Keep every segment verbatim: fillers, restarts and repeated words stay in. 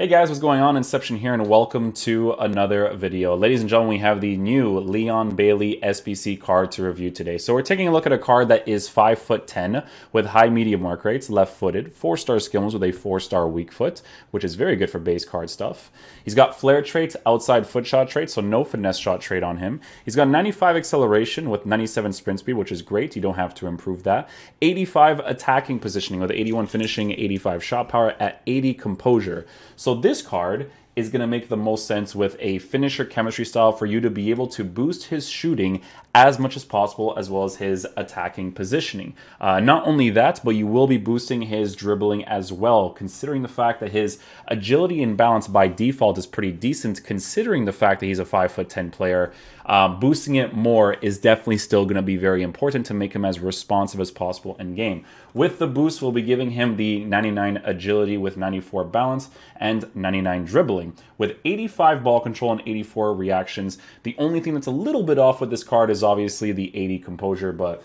Hey guys, what's going on? Inception here, and welcome to another video. Ladies and gentlemen, we have the new Leon Bailey S B C card to review today. So we're taking a look at a card that is five foot ten with high medium work rates, left-footed, four-star skills with a four-star weak foot, which is very good for base card stuff. He's got flare traits, outside foot shot trait, so no finesse shot trait on him. He's got ninety-five acceleration with ninety-seven sprint speed, which is great. You don't have to improve that. eighty-five attacking positioning with eighty-one finishing, eighty-five shot power at eighty composure. So So this card is going to make the most sense with a finisher chemistry style for you to be able to boost his shooting as much as possible, as well as his attacking positioning. Uh, not only that, but you will be boosting his dribbling as well, considering the fact that his agility and balance by default is pretty decent, considering the fact that he's a five foot ten player. Uh, boosting it more is definitely still going to be very important to make him as responsive as possible in game. With the boost, we'll be giving him the ninety-nine agility with ninety-four balance and ninety-nine dribbling. With eighty-five ball control and eighty-four reactions, the only thing that's a little bit off with this card is obviously the eighty composure, but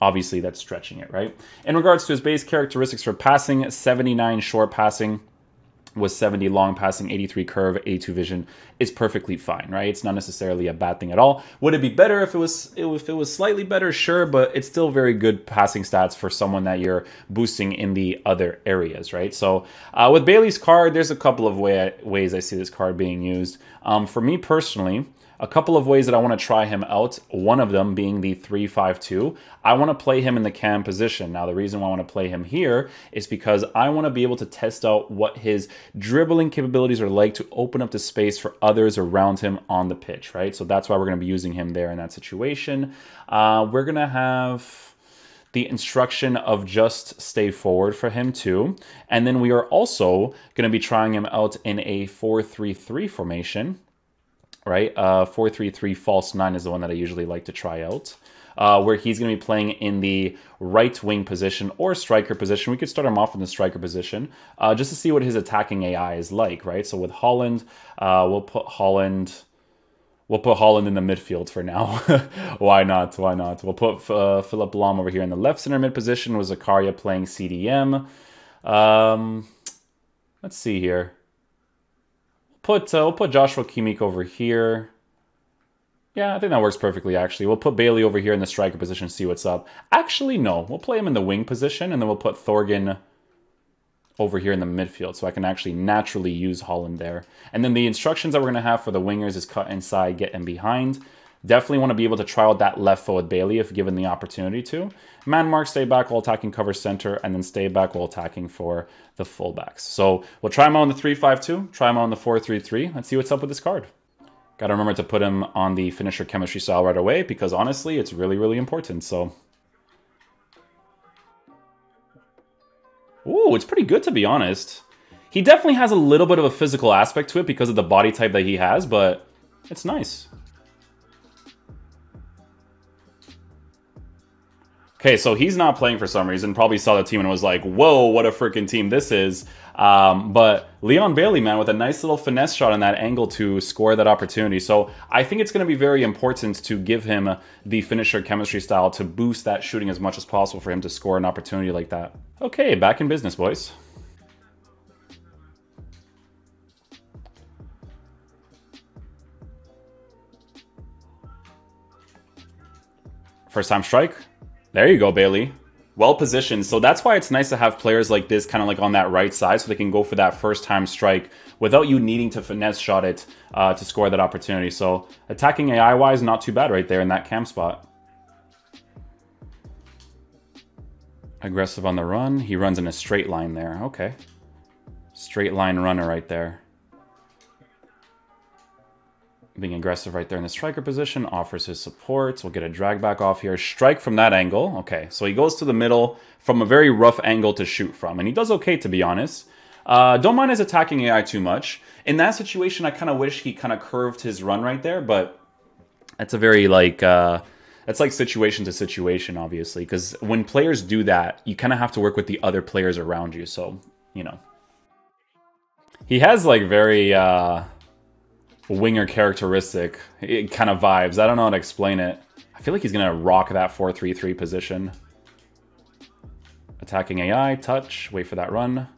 obviously that's stretching it, right? In regards to his base characteristics for passing, seventy-nine short passing, was seventy long passing, eighty-three curve, eighty-two vision is perfectly fine, right? It's not necessarily a bad thing at all. Would it be better if it was if it was slightly better? Sure, but it's still very good passing stats for someone that you're boosting in the other areas, right? So uh, with Bailey's card, there's a couple of way, ways I see this card being used. Um, for me personally, a couple of ways that I want to try him out, one of them being the three five two. I want to play him in the cam position. Now, the reason why I want to play him here is because I want to be able to test out what his dribbling capabilities are like to open up the space for others around him on the pitch, right? So that's why we're going to be using him there in that situation. Uh, we're going to have the instruction of just stay forward for him too. And then we are also going to be trying him out in a four three three formation. Right, uh, four three three false nine is the one that I usually like to try out, uh, where he's going to be playing in the right wing position or striker position. We could start him off in the striker position uh, just to see what his attacking A I is like, right? So with Haaland, uh, we'll put Haaland, we'll put Haaland in the midfield for now. Why not? Why not? We'll put uh, Philipp Lahm over here in the left center mid position with Zakaria playing C D M. Um, let's see here. Put, uh, we'll put Joshua Kimmich over here. Yeah, I think that works perfectly, actually. We'll put Bailey over here in the striker position, see what's up. Actually, no. We'll play him in the wing position, and then we'll put Thorgan over here in the midfield, so I can actually naturally use Haaland there. And then the instructions that we're going to have for the wingers is cut inside, get in behind. Definitely want to be able to try out that left foot with Bailey if given the opportunity to. Man mark, stay back while attacking, cover center, and then stay back while attacking for the fullbacks. So we'll try him out in the three five two, try him out in the four three three, and see what's up with this card. Got to remember to put him on the finisher chemistry style right away because honestly, it's really, really important. So, ooh, it's pretty good to be honest. He definitely has a little bit of a physical aspect to it because of the body type that he has, but it's nice. Okay, so he's not playing for some reason. Probably saw the team and was like, whoa, what a freaking team this is. Um, but Leon Bailey, man, with a nice little finesse shot on that angle to score that opportunity. So I think it's going to be very important to give him the finisher chemistry style to boost that shooting as much as possible for him to score an opportunity like that. Okay, back in business, boys. First time strike. There you go, Bailey. Well positioned. So that's why it's nice to have players like this kind of like on that right side so they can go for that first time strike without you needing to finesse shot it uh, to score that opportunity. So attacking A I-wise, not too bad right there in that cam spot. Aggressive on the run. He runs in a straight line there. Okay. Straight line runner right there. Being aggressive right there in the striker position, offers his support. We'll get a drag back off here. Strike from that angle. Okay, so he goes to the middle from a very rough angle to shoot from. And he does okay, to be honest. Uh, don't mind his attacking A I too much. In that situation, I kind of wish he kind of curved his run right there. But that's a very, like, uh, that's like situation to situation, obviously. Because when players do that, you kind of have to work with the other players around you. So, you know. He has, like, very... Uh, winger characteristic it kind of vibes. I don't know how to explain it. I feel like he's gonna rock that four three three position. Attacking A I, touch, wait for that run.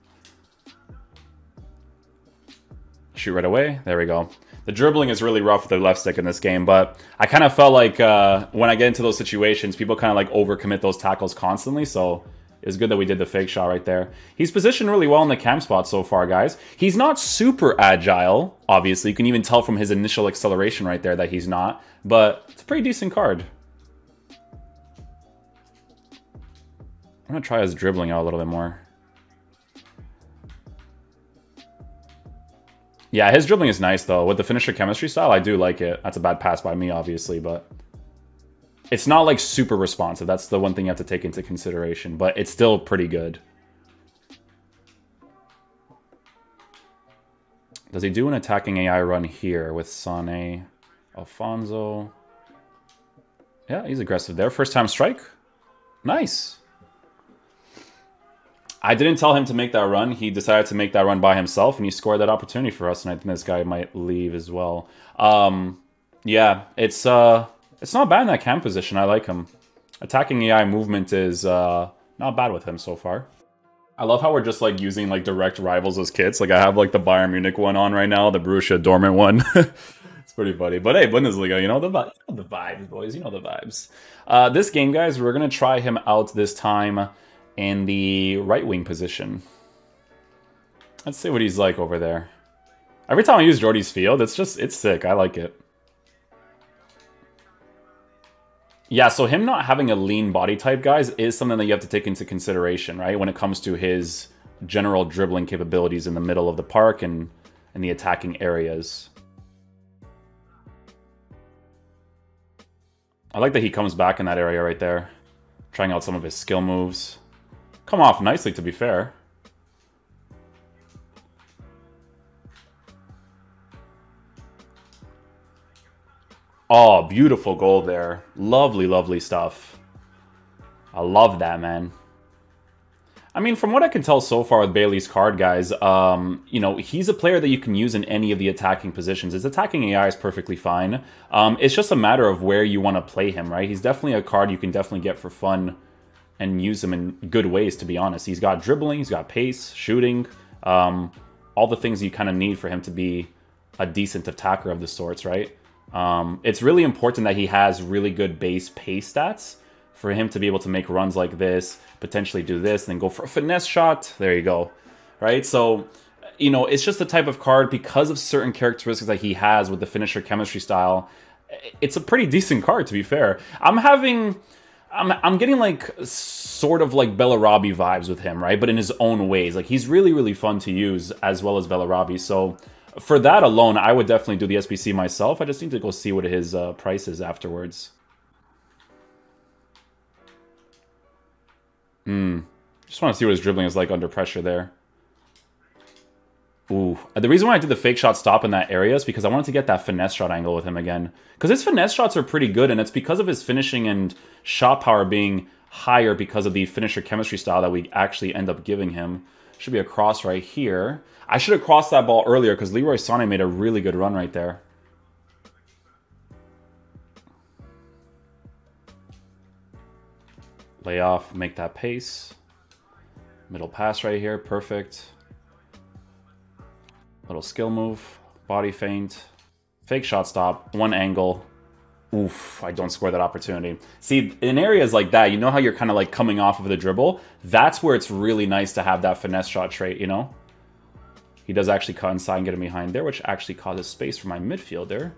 shoot right away. There we go. The dribbling is really rough with the left stick in this game, but I kind of felt like uh, when I get into those situations, people kind of like overcommit those tackles constantly, so it's good that we did the fake shot right there. He's positioned really well in the cam spot so far, guys. He's not super agile, obviously. You can even tell from his initial acceleration right there that he's not, but it's a pretty decent card. I'm going to try his dribbling out a little bit more. Yeah, his dribbling is nice, though. With the finisher chemistry style, I do like it. That's a bad pass by me, obviously, but it's not like super responsive. That's the one thing you have to take into consideration, but it's still pretty good. Does he do an attacking A I run here with Sané, Alfonso? Yeah, he's aggressive there. First time strike. Nice. I didn't tell him to make that run. He decided to make that run by himself, and he scored that opportunity for us, and I think this guy might leave as well. Um, yeah, it's... Uh, It's not bad in that cam position. I like him. Attacking A I movement is uh, not bad with him so far. I love how we're just like using like direct rivals as kits. Like I have like the Bayern Munich one on right now, the Borussia Dortmund one. It's pretty funny. But hey, Bundesliga, you know the, vi you know the vibes, boys. You know the vibes. Uh, this game, guys, we're going to try him out this time in the right wing position. Let's see what he's like over there. Every time I use Jordy's Field, it's just, it's sick. I like it. Yeah, so him not having a lean body type, guys, is something that you have to take into consideration, right? When it comes to his general dribbling capabilities in the middle of the park and in the attacking areas. I like that he comes back in that area right there, trying out some of his skill moves. Come off nicely, to be fair. Oh, beautiful goal there. Lovely, lovely stuff. I love that, man. I mean, from what I can tell so far with Bailey's card, guys, um, you know, he's a player that you can use in any of the attacking positions. His attacking A I is perfectly fine. Um, it's just a matter of where you want to play him, right? He's definitely a card you can definitely get for fun and use him in good ways, to be honest. He's got dribbling, he's got pace, shooting, um, all the things you kind of need for him to be a decent attacker of the sorts, right? Um, it's really important that he has really good base pace stats for him to be able to make runs like this, potentially do this, and then go for a finesse shot. There you go. Right? So, you know, it's just the type of card, because of certain characteristics that he has with the finisher chemistry style, it's a pretty decent card, to be fair. I'm having... I'm, I'm getting, like, sort of, like, Bellarabi vibes with him, right? But in his own ways. Like, he's really, really fun to use, as well as Bellarabi, so... For that alone, I would definitely do the S B C myself. I just need to go see what his uh, price is afterwards. Hmm. Just want to see what his dribbling is like under pressure there. Ooh. The reason why I did the fake shot stop in that area is because I wanted to get that finesse shot angle with him again. Because his finesse shots are pretty good, and it's because of his finishing and shot power being higher because of the finisher chemistry style that we actually end up giving him. Should be a cross right here. I should have crossed that ball earlier because Leroy Sane made a really good run right there. Lay off, make that pace. Middle pass right here, perfect. Little skill move, body feint. Fake shot stop, one angle. Oof, I don't score that opportunity. See, in areas like that, you know how you're kind of like coming off of the dribble? That's where it's really nice to have that finesse shot trait, you know? He does actually cut inside and get him behind there, which actually causes space for my midfielder.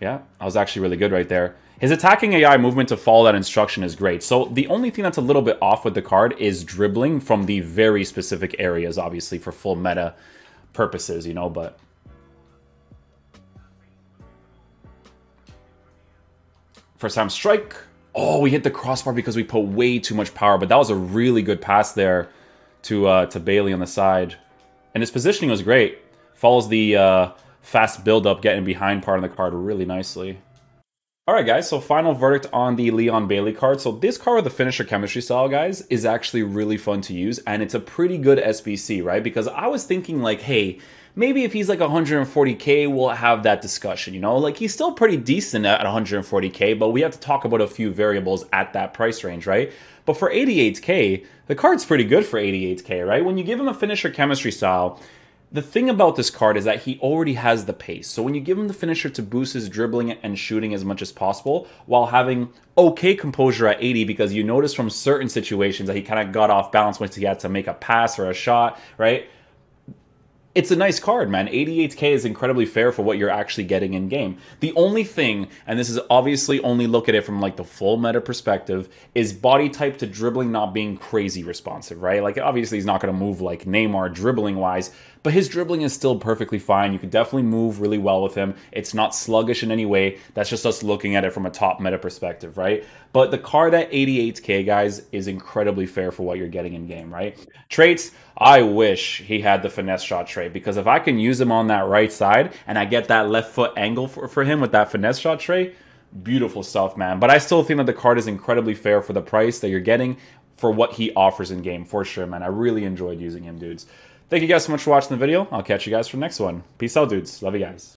Yeah, I was actually really good right there. His attacking A I movement to follow that instruction is great. So the only thing that's a little bit off with the card is dribbling from the very specific areas, obviously, for full meta purposes, you know, but... First time strike. Oh, we hit the crossbar because we put way too much power, but that was a really good pass there to uh, to Bailey on the side. And his positioning was great. Follows the uh, fast build-up, getting behind part of the card really nicely. All right, guys, so final verdict on the Leon Bailey card. So this card with the finisher chemistry style, guys, is actually really fun to use, and it's a pretty good S B C, right? Because I was thinking like, hey, maybe if he's like one forty K, we'll have that discussion, you know? Like, he's still pretty decent at one forty K, but we have to talk about a few variables at that price range, right? But for eighty-eight K, the card's pretty good for eighty-eight K, right? When you give him a finisher chemistry style, The thing about this card is that he already has the pace. So when you give him the finisher to boost his dribbling and shooting as much as possible while having okay composure at eighty, because you notice from certain situations that he kind of got off balance once he had to make a pass or a shot, right? It's a nice card, man. eighty-eight K is incredibly fair for what you're actually getting in game. The only thing, and this is obviously only look at it from like the full meta perspective, is body type to dribbling not being crazy responsive, right? Like obviously he's not going to move like Neymar dribbling wise, but his dribbling is still perfectly fine. You can definitely move really well with him. It's not sluggish in any way. That's just us looking at it from a top meta perspective, right? But the card at eighty-eight K, guys, is incredibly fair for what you're getting in game, right? Traits, I wish he had the finesse shot trait, because if I can use him on that right side and I get that left foot angle for, for him with that finesse shot tray, beautiful stuff, man. But I still think that the card is incredibly fair for the price that you're getting for what he offers in game, for sure, man. I really enjoyed using him, dudes. Thank you guys so much for watching the video. I'll catch you guys for the next one. Peace out, dudes. Love you guys.